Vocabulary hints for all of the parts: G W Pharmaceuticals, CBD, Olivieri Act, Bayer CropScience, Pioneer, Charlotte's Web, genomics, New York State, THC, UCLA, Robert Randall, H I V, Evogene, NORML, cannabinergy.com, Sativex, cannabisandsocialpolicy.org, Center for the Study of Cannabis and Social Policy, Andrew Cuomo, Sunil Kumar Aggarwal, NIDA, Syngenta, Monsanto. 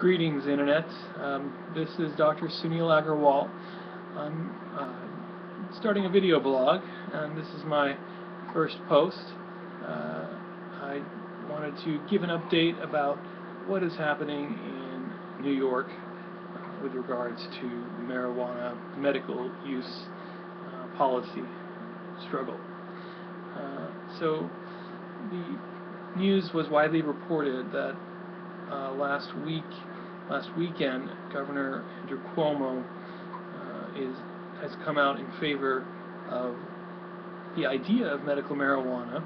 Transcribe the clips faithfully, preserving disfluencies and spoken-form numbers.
Greetings, Internet. Um, this is Doctor Sunil Aggarwal. I'm uh, starting a video blog, and this is my first post. Uh, I wanted to give an update about what is happening in New York uh, with regards to marijuana medical use uh, policy struggle. Uh, so the news was widely reported that Uh, last week, last weekend, Governor Andrew Cuomo uh, is has come out in favor of the idea of medical marijuana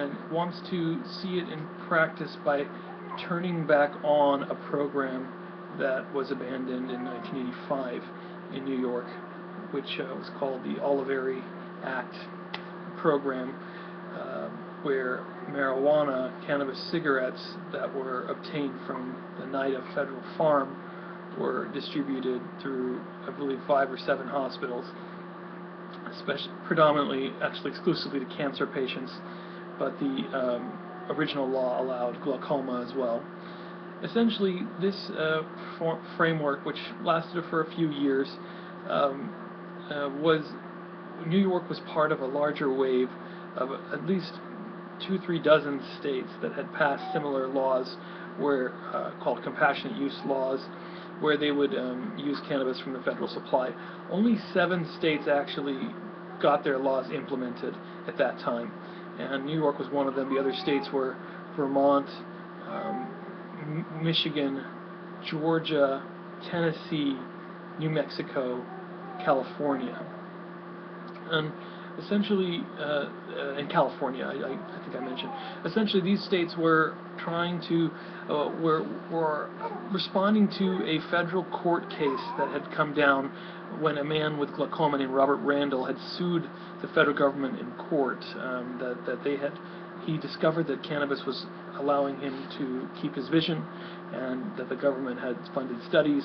and wants to see it in practice by turning back on a program that was abandoned in nineteen eighty-five in New York, which uh, was called the Olivieri Act program, uh, where marijuana, cannabis cigarettes that were obtained from the NIDA federal farm were distributed through, I believe, five or seven hospitals, especially, predominantly, actually exclusively to cancer patients, but the um, original law allowed glaucoma as well. Essentially, this uh, for framework, which lasted for a few years, um, uh, was, New York was part of a larger wave of at least two, three dozen states that had passed similar laws were uh, called compassionate use laws, where they would um, use cannabis from the federal supply. Only seven states actually got their laws implemented at that time, and New York was one of them. The other states were Vermont, um, M Michigan, Georgia, Tennessee, New Mexico, California. And essentially, uh, uh, in California, I, I, I think I mentioned, essentially these states were trying to, uh, were, were responding to a federal court case that had come down when a man with glaucoma named Robert Randall had sued the federal government in court, um, that, that they had, he discovered that cannabis was allowing him to keep his vision, and that the government had funded studies,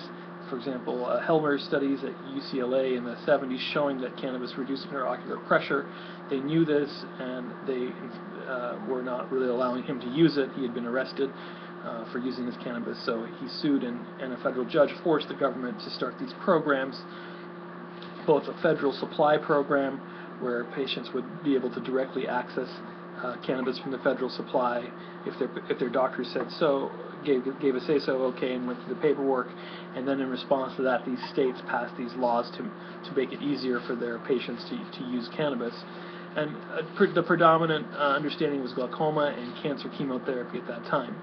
for example, uh, Helmer studies at U C L A in the seventies showing that cannabis reduced intraocular pressure. They knew this, and they uh, were not really allowing him to use it. He had been arrested uh, for using this cannabis, so he sued, and, and a federal judge forced the government to start these programs, both a federal supply program where patients would be able to directly access uh, cannabis from the federal supply if their, if their doctor said so, Gave, gave a say-so, okay, and went through the paperwork, and then in response to that, these states passed these laws to to make it easier for their patients to, to use cannabis. And uh, pre the predominant uh, understanding was glaucoma and cancer chemotherapy at that time.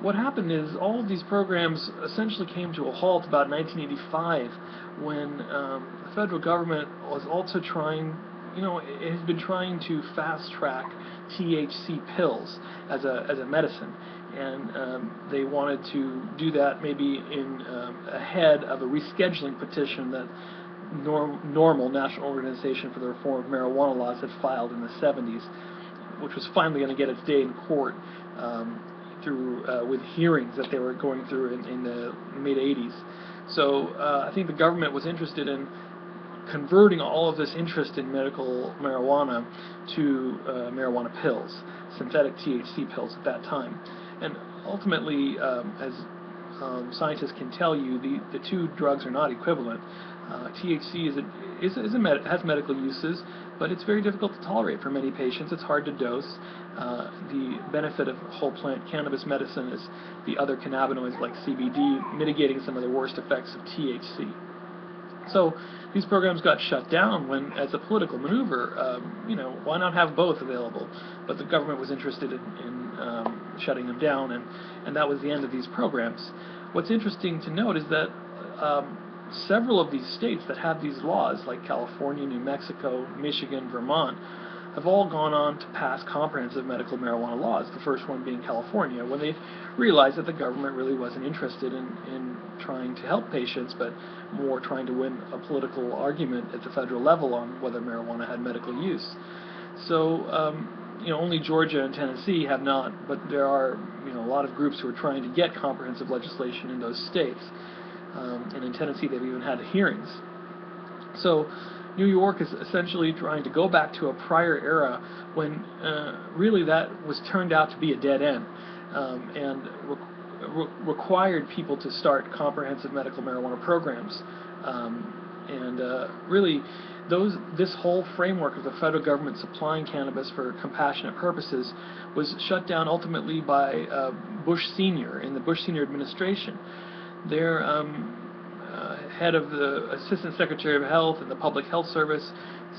What happened is all of these programs essentially came to a halt about nineteen eighty-five, when um, the federal government was also trying, you know, it has been trying to fast-track T H C pills as a, as a medicine. And um, they wanted to do that maybe in um, ahead of a rescheduling petition that norm, NORML, National Organization for the Reform of Marijuana Laws, had filed in the seventies, which was finally going to get its day in court um, through uh, with hearings that they were going through in, in the mid eighties. So uh, I think the government was interested in converting all of this interest in medical marijuana to uh, marijuana pills, synthetic T H C pills at that time. And ultimately, um, as um, scientists can tell you, the, the two drugs are not equivalent. Uh, T H C is a, is a, is a med has medical uses, but it's very difficult to tolerate for many patients. It's hard to dose. Uh, the benefit of whole plant cannabis medicine is the other cannabinoids like C B D, mitigating some of the worst effects of T H C. So these programs got shut down when, as a political maneuver, um, you know, why not have both available? But the government was interested in, in um, shutting them down, and, and that was the end of these programs. What's interesting to note is that um, several of these states that have these laws, like California, New Mexico, Michigan, Vermont, have all gone on to pass comprehensive medical marijuana laws, the first one being California, when they realized that the government really wasn't interested in, in trying to help patients, but more trying to win a political argument at the federal level on whether marijuana had medical use. So, um, you know, only Georgia and Tennessee have not, but there are, you know, a lot of groups who are trying to get comprehensive legislation in those states. Um, and in Tennessee, they've even had hearings. So New York is essentially trying to go back to a prior era when uh, really that was turned out to be a dead end, um, and re required people to start comprehensive medical marijuana programs. Um, and uh, really, those, this whole framework of the federal government supplying cannabis for compassionate purposes was shut down ultimately by uh, Bush Senior in the Bush Senior administration. Their um, uh, head of the Assistant Secretary of Health and the Public Health Service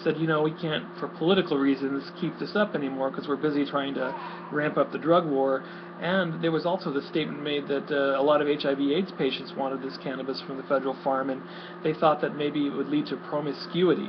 said, you know, we can't, for political reasons, keep this up anymore because we're busy trying to ramp up the drug war. And there was also the statement made that uh, a lot of H I V AIDS patients wanted this cannabis from the federal farm, and they thought that maybe it would lead to promiscuity.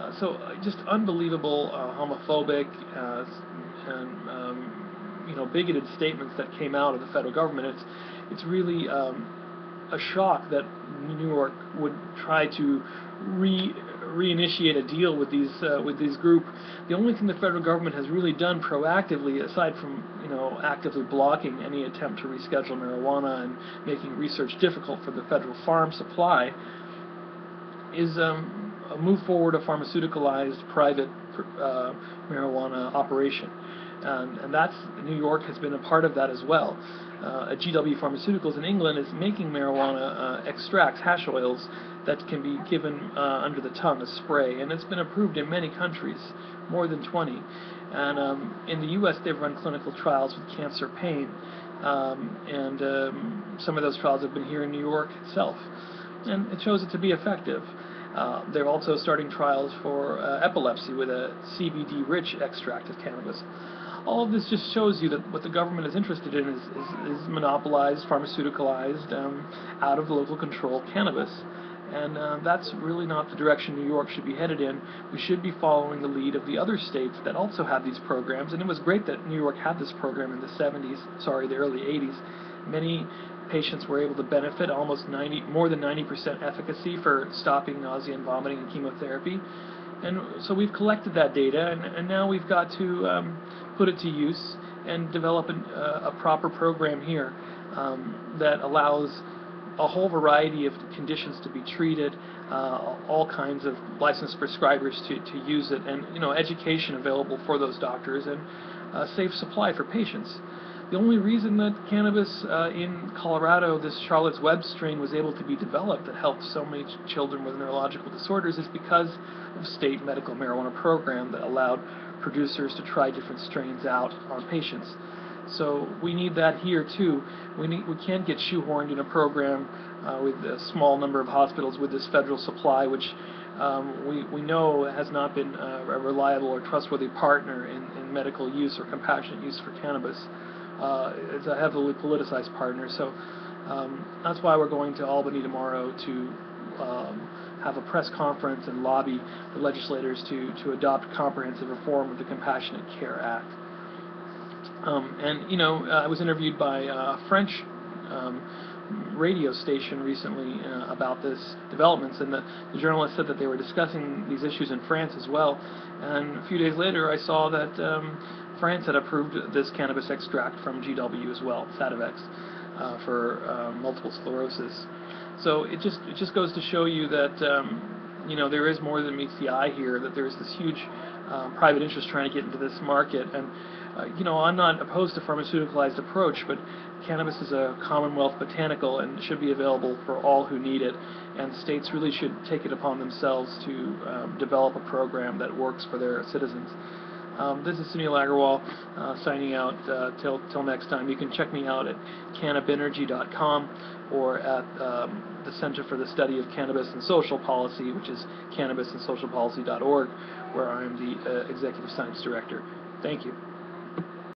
Uh, so uh, just unbelievable uh, homophobic uh, and um, you know, bigoted statements that came out of the federal government. It's it's really um, a shock that New York would try to re. reinitiate a deal with these uh, with these group. The only thing the federal government has really done proactively, aside from you know actively blocking any attempt to reschedule marijuana and making research difficult for the federal farm supply, is um, a move forward a pharmaceuticalized private uh, marijuana operation, and, and that's New York has been a part of that as well. Uh, G W Pharmaceuticals in England is making marijuana uh, extracts, hash oils, that can be given uh, under the tongue as spray, and it's been approved in many countries, more than twenty. And um, in the U S, they've run clinical trials with cancer pain, um, and um, some of those trials have been here in New York itself, and it shows it to be effective. Uh, they're also starting trials for uh, epilepsy with a C B D-rich extract of cannabis. All of this just shows you that what the government is interested in is, is, is monopolized, pharmaceuticalized, um, out of local control cannabis. And uh, that's really not the direction New York should be headed in. We should be following the lead of the other states that also have these programs. And it was great that New York had this program in the seventies, sorry, the early eighties. Many patients were able to benefit, almost ninety, more than ninety percent efficacy for stopping nausea and vomiting and chemotherapy. And so we've collected that data, and, and now we've got to um, put it to use and develop an, uh, a proper program here um, that allows a whole variety of conditions to be treated, uh, all kinds of licensed prescribers to, to use it, and you know education available for those doctors, and uh, safe supply for patients. The only reason that cannabis uh, in Colorado, this Charlotte's Web strain, was able to be developed that helped so many ch children with neurological disorders is because of state medical marijuana program that allowed producers to try different strains out on patients. So we need that here too. We need, we can't get shoehorned in a program uh, with a small number of hospitals with this federal supply, which um, we we know has not been uh, a reliable or trustworthy partner in, in medical use or compassionate use for cannabis. Uh, it's a heavily politicized partner, so um, that's why we're going to Albany tomorrow to um, have a press conference and lobby the legislators to, to adopt comprehensive reform of the Compassionate Care Act. Um, and, you know, I was interviewed by a French um, radio station recently uh, about this developments, and the, the journalist said that they were discussing these issues in France as well, and a few days later I saw that um, France had approved this cannabis extract from G W as well, Sativex, uh, for uh, multiple sclerosis. So it just it just goes to show you that um, you know there is more than meets the eye here. That there is this huge uh, private interest trying to get into this market. And uh, you know I'm not opposed to pharmaceuticalized approach, but cannabis is a Commonwealth botanical and should be available for all who need it. And states really should take it upon themselves to um, develop a program that works for their citizens. Um, this is Sunil Aggarwal uh, signing out uh, till, till next time. You can check me out at cannabinergy dot com or at um, the Center for the Study of Cannabis and Social Policy, which is cannabis and social policy dot org, where I'm the uh, Executive Science Director. Thank you.